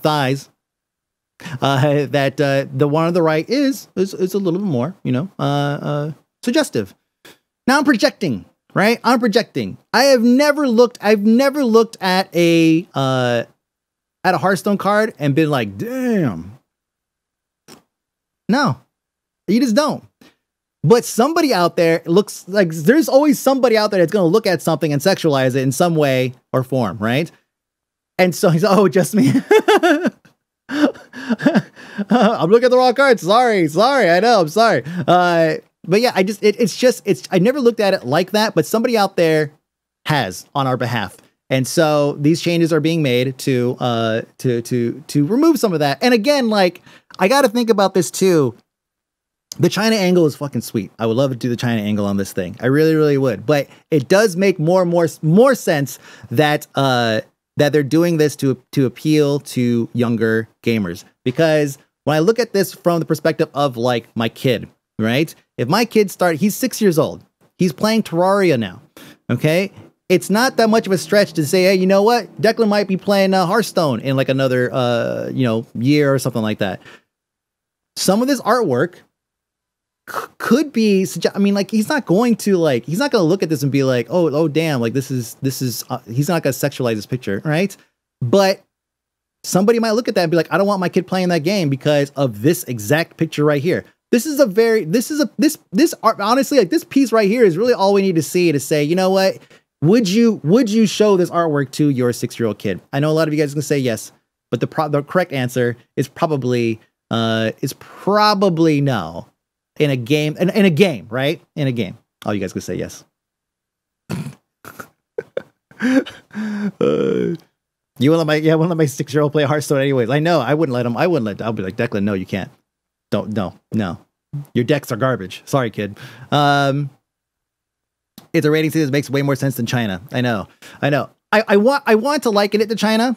thighs, that the one on the right is a little bit more, suggestive. Now I'm projecting, right? I have never looked at at a Hearthstone card and been like, damn. No, you just don't. But somebody out there looks like there's always somebody out there that's going to look at something and sexualize it in some way or form, right? And so he's, oh, just me. I'm looking at the wrong card. Sorry. I know. I'm sorry. But yeah, I just, I never looked at it like that, but somebody out there has on our behalf. And so these changes are being made to remove some of that. And again, like, I got to think about this too. The China angle is fucking sweet. I would love to do the China angle on this thing. I really, really would. But it does make more sense that, that they're doing this to appeal to younger gamers. Because when I look at this from the perspective of like my kid, right? If my kid he's 6 years old, he's playing Terraria now. Okay. It's not that much of a stretch to say, hey, you know what? Declan might be playing Hearthstone in like another, you know, year or something like that. Some of this artwork could be, I mean, like, he's not going to look at this and be like, oh, damn, like, this is, he's not going to sexualize this picture, right? But somebody might look at that and be like, I don't want my kid playing that game because of this exact picture right here. This is a very, this art, honestly, like, this piece right here is really all we need to see to say, you know what, would you show this artwork to your six-year-old kid? I know a lot of you guys are going to say yes, but the correct answer is probably, no. In a game, in a game, right? In a game. Oh, you guys could say yes. You wouldn't let my, I wouldn't let my six-year-old play Hearthstone anyways. I know, I wouldn't let him. I'll be like, Declan, no, you can't. Don't, no. Your decks are garbage. Sorry, kid. It's a rating system that makes way more sense than China. I know. I want to liken it to China.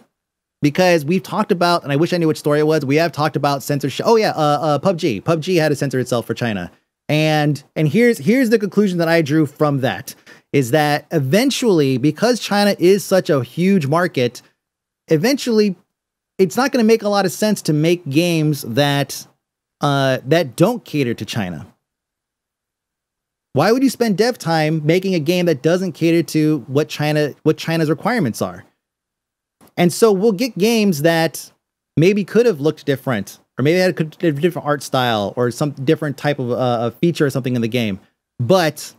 Because we've talked about, and I wish I knew which story it was, we have talked about censorship. Oh yeah, PUBG. PUBG had to censor itself for China. And here's the conclusion that I drew from that, is that eventually, because China is such a huge market, eventually it's not going to make a lot of sense to make games that, that don't cater to China. Why would you spend dev time making a game that doesn't cater to what China's requirements are? And so we'll get games that maybe could have looked different, or maybe had a different art style, or some different type of feature or something in the game. But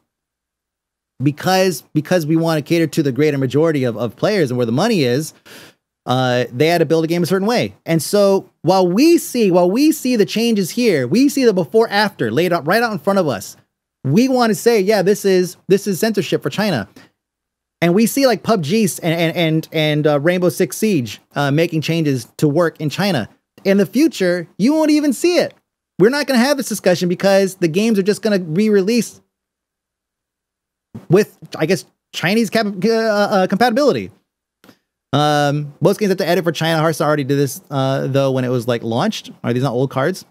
because we want to cater to the greater majority of players and where the money is, they had to build a game a certain way. And so while we see the changes here, we see the before after laid out right out in front of us. We want to say, yeah, this is censorship for China. And we see like PUBG and Rainbow Six Siege making changes to work in China. In the future, you won't even see it. We're not going to have this discussion because the games are just going to be released with, I guess, Chinese compatibility. Most games have to edit for China. Hearthstone already did this, though, when it was like launched. Are these not old cards?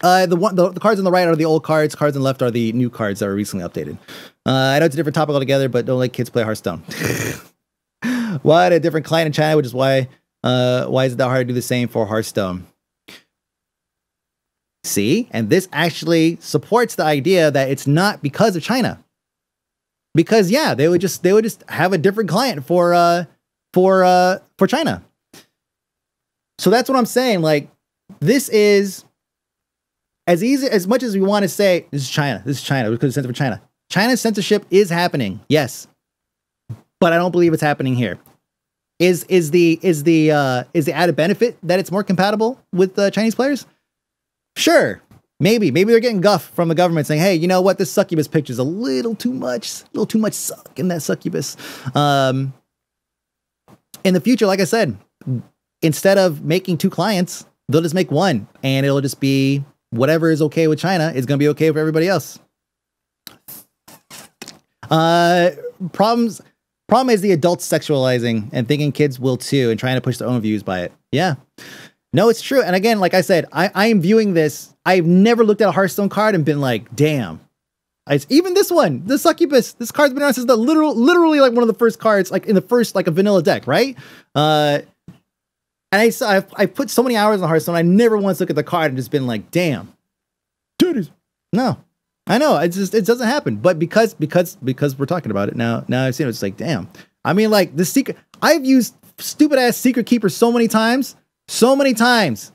The cards on the right are the old cards. Cards on the left are the new cards that are recently updated. I know it's a different topic altogether, but don't let kids play Hearthstone. Why a different client in China, which is why is it that hard to do the same for Hearthstone? See, and this actually supports the idea that it's not because of China. Because yeah, they would just have a different client for China. So that's what I'm saying. Like, this is. As easy as much as we want to say, this is China, we could censor for China. China's censorship is happening, yes, but I don't believe it's happening here. Is the added benefit that it's more compatible with Chinese players? Sure, maybe they're getting guff from the government saying, hey, you know what, this succubus picture's a little too much suck in that succubus. In the future, like I said, instead of making two clients, they'll just make one, and it'll just be. Whatever is okay with China is going to be okay for everybody else. Problem is the adults sexualizing and thinking kids will too, and trying to push their own views by it. Yeah, no, it's true. And again, like I said, I am viewing this. I've never looked at a Hearthstone card and been like, damn. Even this one, the succubus, this card's been around since the literally like one of the first cards, like in the first, like a vanilla deck. Right. And I put so many hours on Hearthstone, I never once look at the card and just been like, damn. Titties. No, I know. It's just, it doesn't happen. But because we're talking about it now, I've seen it, it's like, damn. I mean, like, the secret, I've used stupid ass secret keeper so many times. So many times.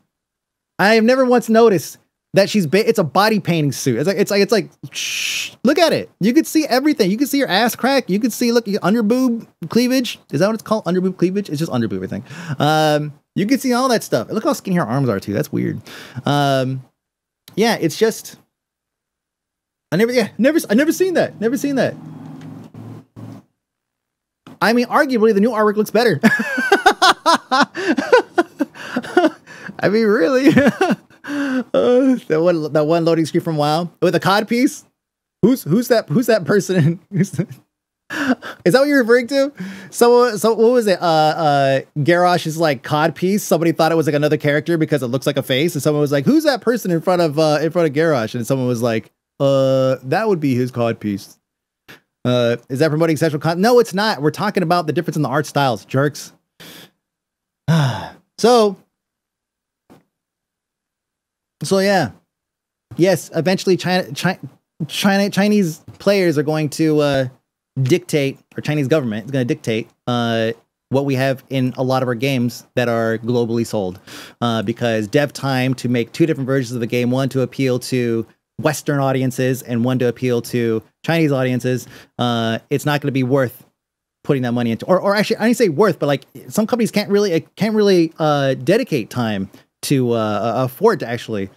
I have never once noticed that she's it's a body painting suit. It's like shh, look at it. You could see everything. You could see her ass crack. You could see, look, under boob cleavage. Is that what it's called? Under boob cleavage? It's just under boob, I think. You could see all that stuff. Look how skinny her arms are too. That's weird. Yeah, it's just I never seen that. Never seen that. I mean, arguably the new artwork looks better. I mean, really? That one loading screen from WoW with a cod piece. Who's that person? Is that what you're referring to? So what was it? Garrosh's like cod piece. Somebody thought it was like another character because it looks like a face, and someone was like, "Who's that person in front of Garrosh?" And someone was like, that would be his cod piece." Is that promoting sexual content? No, it's not. We're talking about the difference in the art styles, jerks. So yeah, yes. Eventually, Chinese players are going to dictate, or Chinese government is going to dictate what we have in a lot of our games that are globally sold, because dev time to make two different versions of the game, one to appeal to Western audiences and one to appeal to Chinese audiences. It's not going to be worth putting that money into, or actually, I didn't say worth, but like some companies can't really dedicate time to afford to actually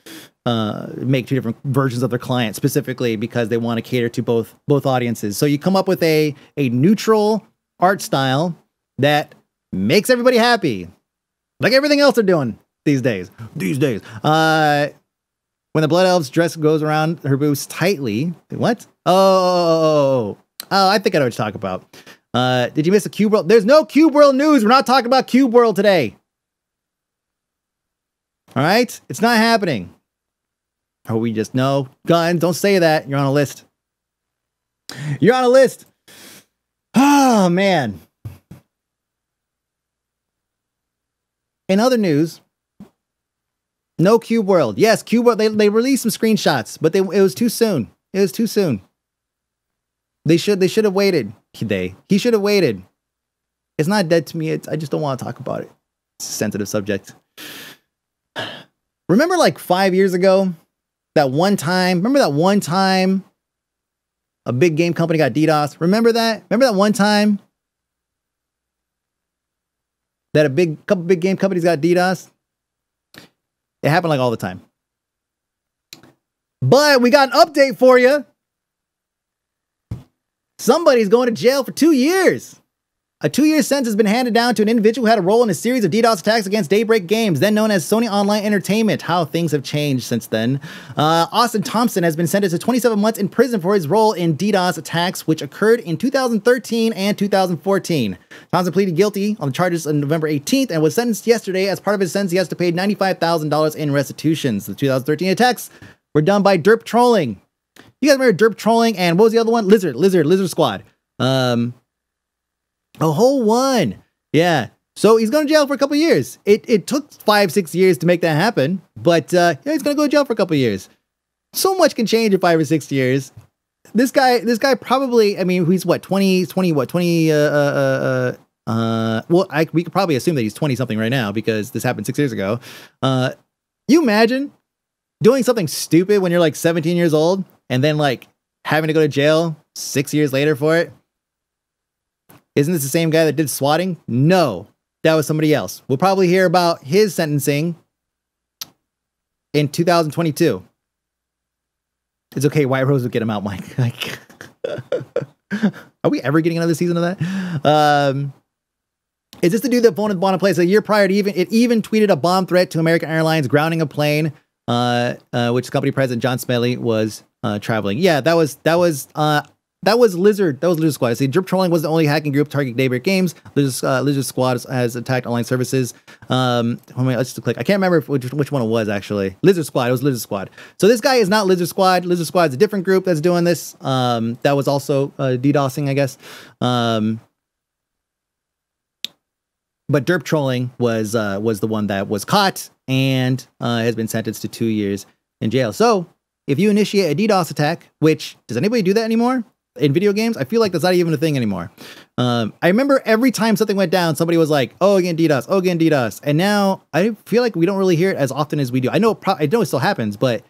make two different versions of their client, specifically because they want to cater to both audiences. So you come up with a neutral art style that makes everybody happy, like everything else they're doing these days. When the blood elf's dress goes around her boobs tightly, what? Oh, I think I know what you're talking about. Did you miss a Cube World? There's no Cube World news. We're not talking about Cube World today. All right, it's not happening. Or we just know. Gun, don't say that. You're on a list. You're on a list. Oh, man. In other news, no Cube World. Yes, Cube World. They released some screenshots, but it was too soon. It was too soon. They should have waited. He should have waited. It's not dead to me. I just don't want to talk about it. It's a sensitive subject. Remember like 5 years ago, remember that one time a big game company got DDoSed? Remember that one time that a couple big game companies got DDoSed? It happened like all the time. But we got an update for you. Somebody's going to jail for 2 years. A 2-year sentence has been handed down to an individual who had a role in a series of DDoS attacks against Daybreak Games, then known as Sony Online Entertainment. How things have changed since then. Austin Thompson has been sentenced to 27 months in prison for his role in DDoS attacks, which occurred in 2013 and 2014. Thompson pleaded guilty on the charges on November 18th and was sentenced yesterday. As part of his sentence, he has to pay $95,000 in restitutions. The 2013 attacks were done by Derp Trolling. You guys remember Derp Trolling and what was the other one? Lizard Squad. A whole one. Yeah. So he's going to jail for a couple of years. It took 5-6 years to make that happen, but yeah, he's going to go to jail for a couple of years. So much can change in 5 or 6 years. This guy probably, I mean, he's what, 20, well, we could probably assume that he's 20 something right now because this happened 6 years ago. You imagine doing something stupid when you're like 17 years old and then like having to go to jail 6 years later for it? Isn't this the same guy that did swatting? No, that was somebody else. We'll probably hear about his sentencing in 2022. It's okay. White Rose will get him out, Mike. Like, are we ever getting another season of that? Is this the dude that phoned the bomb in place a year prior to it even tweeted a bomb threat to American Airlines grounding a plane, which company president John Smelly was traveling? Yeah, that was Lizard. That was Lizard Squad. See, Drip Trolling wasn't the only hacking group targeting Daybreak Games. Lizard Squad has attacked online services. Let's just click. I can't remember which one it was, actually. Lizard Squad. It was Lizard Squad. So this guy is not Lizard Squad. Lizard Squad is a different group that's doing this. That was also DDoSing, I guess. But Derp Trolling was the one that was caught and has been sentenced to 2 years in jail. So if you initiate a DDoS attack, which, does anybody do that anymore? in video games, I feel like that's not even a thing anymore. I remember every time something went down, somebody was like, "Oh, again DDoS, oh, again DDoS," and now I feel like we don't really hear it as often as we do. I know it still happens, but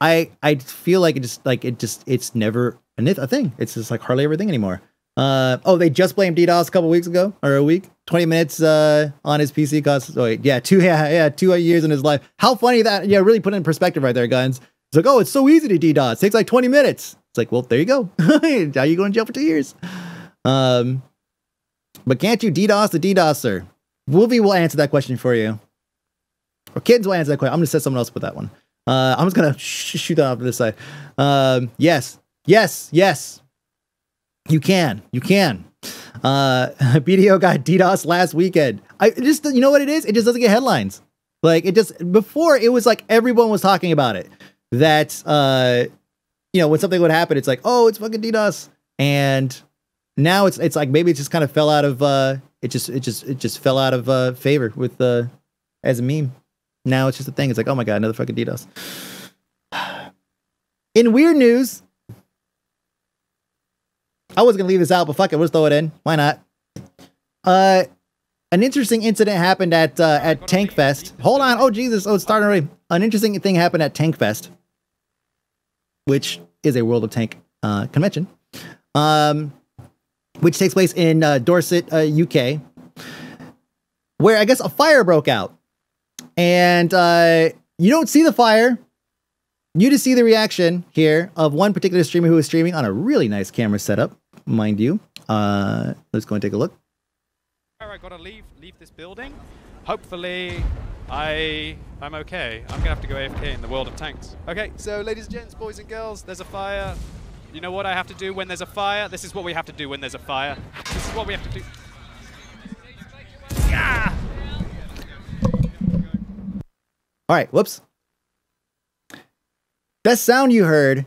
I feel like it's never a thing. It's just like hardly ever a thing anymore. Oh, they just blamed DDoS a couple weeks ago or a week. 20 minutes on his PC costs. Oh, wait, yeah, two years in his life. How funny that! Yeah, really put it in perspective right there, guns. It's like, oh, it's so easy to DDoS. It takes like 20 minutes. It's like, well, there you go. Now you go in jail for 2 years. But can't you DDoS the DDoSer? Wolvie will answer that question for you. Or kids will answer that question. I'm going to set someone else with that one. I'm just going to shoot that off to this side. Yes. Yes. Yes. You can. You can. BDO got DDoS last weekend. You know what it is? It just doesn't get headlines. Like, it just, before it was like everyone was talking about it. That, you know, when something would happen, it's like, oh, it's fucking DDoS. And now it's like, maybe it just kind of fell out of, it just fell out of favor with, as a meme. Now it's just a thing. It's like, oh my God, another fucking DDoS. In weird news, I was going to leave this out, but fuck it, we'll just throw it in. Why not? An interesting incident happened at Tankfest. Hold on. Oh, Jesus. Oh, it's starting already. An interesting thing happened at Tankfest, which is a World of Tank convention, which takes place in Dorset, UK, where I guess a fire broke out. And you don't see the fire. You just see the reaction here of one particular streamer who was streaming on a really nice camera setup, mind you. Let's go and take a look. I gotta leave this building. Hopefully, I'm okay. I'm gonna have to go AFK in the World of Tanks. Okay, so ladies and gents, boys and girls, there's a fire. You know what I have to do when there's a fire? This is what we have to do when there's a fire. This is what we have to do. Yeah! All right, whoops. That sound you heard,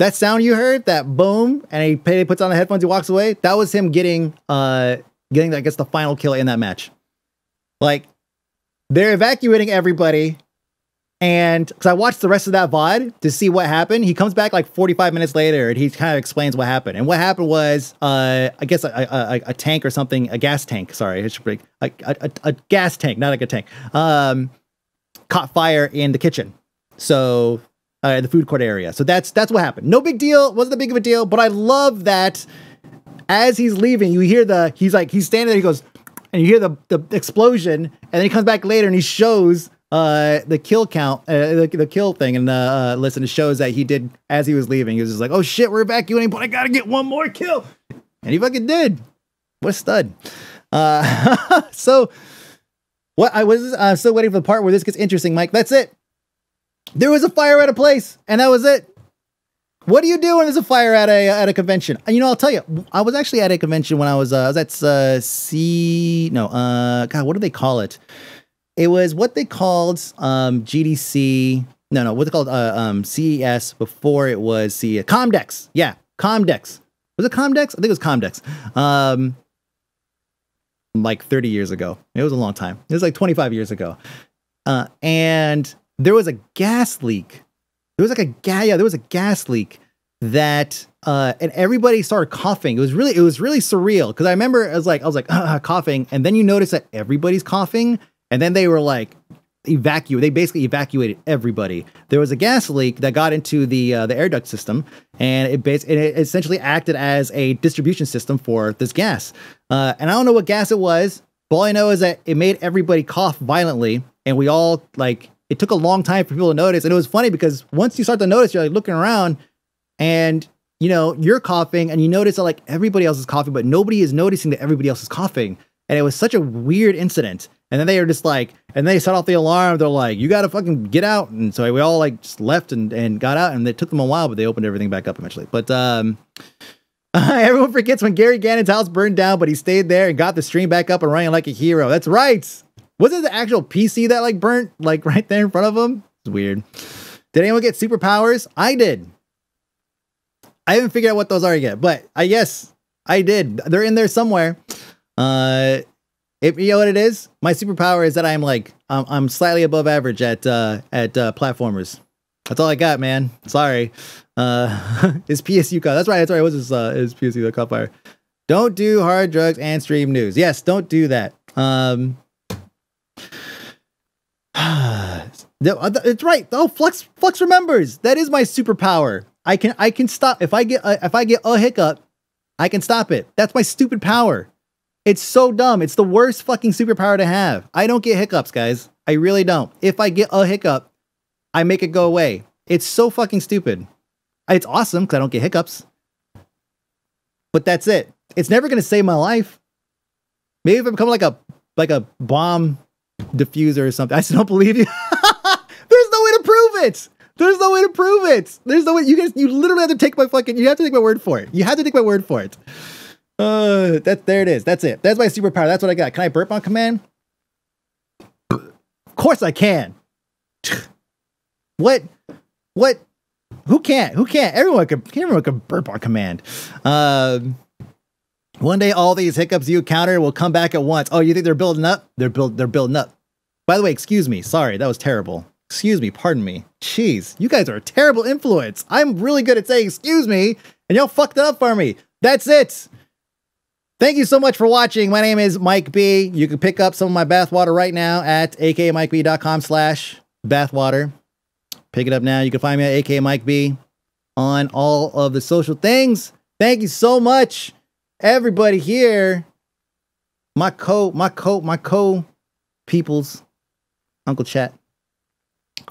that boom, and he puts on the headphones, he walks away. That was him getting, I guess, the final kill in that match. Like, they're evacuating everybody. And because I watched the rest of that VOD to see what happened. He comes back like 45 minutes later and he kind of explains what happened. And what happened was, I guess a tank or something, a gas tank, sorry, I should break, a gas tank, not like a tank, caught fire in the kitchen. So... the food court area. So that's what happened. No big deal. Wasn't that big of a deal, but I love that as he's leaving, you hear he's standing there, he goes, and you hear the explosion, and then he comes back later and he shows the kill count, the kill thing, and listen, it shows that he did, as he was leaving, he was just like, oh shit, we're evacuating, but I gotta get one more kill. And he fucking did. What a stud. So what I was still waiting for the part where this gets interesting, Mike. That's it. There was a fire at a place, and that was it. What do you do when there's a fire at a convention? You know, I'll tell you. I was actually at a convention when I was at God, what do they call it? It was what they called GDC. No, what's it called? CES before it was CES. Comdex. Yeah, Comdex. Was it Comdex? I think it was Comdex. Like 30 years ago. It was a long time. It was like 25 years ago, and. There was a gas leak. There was a gas leak that, and everybody started coughing. It was really surreal. Cause I remember I was like coughing. And then you notice that everybody's coughing. And then they were like, they basically evacuated everybody. There was a gas leak that got into the air duct system. And it essentially acted as a distribution system for this gas. And I don't know what gas it was, but all I know is that it made everybody cough violently. And we all like, it took a long time for people to notice. And it was funny because once you start to notice, you're like looking around and, you know, you're coughing and you notice that like everybody else is coughing, but nobody is noticing that everybody else is coughing. And it was such a weird incident. And then they were just like, and they set off the alarm. They're like, you got to fucking get out. And so we all like just left and got out, and it took them a while, but they opened everything back up eventually. But, everyone forgets when Gary Gannon's house burned down, but he stayed there and got the stream back up and running like a hero. That's right. Was it the actual PC that like burnt like right there in front of him? It's weird. Did anyone get superpowers? I did. I haven't figured out what those are yet, but I guess I did. They're in there somewhere. You know what it is? My superpower is that I'm slightly above average at platformers. That's all I got, man. Sorry. His PSU caught. That's right. It was his PSU that caught fire. Don't do hard drugs and stream news. Yes, don't do that. It's right. Oh, Flux remembers. That is my superpower. I can stop if I get a hiccup. I can stop it. That's my stupid power. It's so dumb. It's the worst fucking superpower to have. I don't get hiccups, guys. I really don't. If I get a hiccup, I make it go away. It's so fucking stupid. It's awesome because I don't get hiccups. But that's it. It's never gonna save my life. Maybe if I become like a bomb diffuser or something. I still don't believe you. There's no way to prove it. There's no way to prove it. There's no way. You guys, you literally have to take my fucking, you have to take my word for it. You have to take my word for it. There it is. That's it. That's my superpower. That's what I got. Can I burp on command? Of course I can. What? Who can't? Everyone can burp on command. One day all these hiccups you encounter will come back at once. Oh, you think they're building up? They're building up. By the way, excuse me. Sorry, that was terrible. Excuse me, pardon me. Jeez, you guys are a terrible influence. I'm really good at saying excuse me, and y'all fucked it up for me. That's it. Thank you so much for watching. My name is Mike B. You can pick up some of my bathwater right now at akamikeb.com/bathwater. Pick it up now. You can find me at akamikeb on all of the social things. Thank you so much, everybody here. My peoples, Uncle Chat,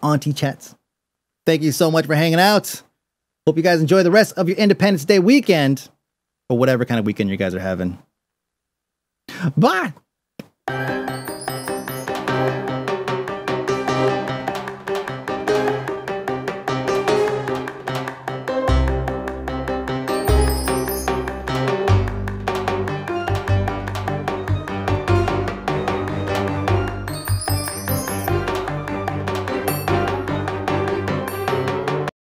Auntie Chats. Thank you so much for hanging out. Hope you guys enjoy the rest of your Independence Day weekend, or whatever kind of weekend you guys are having. Bye.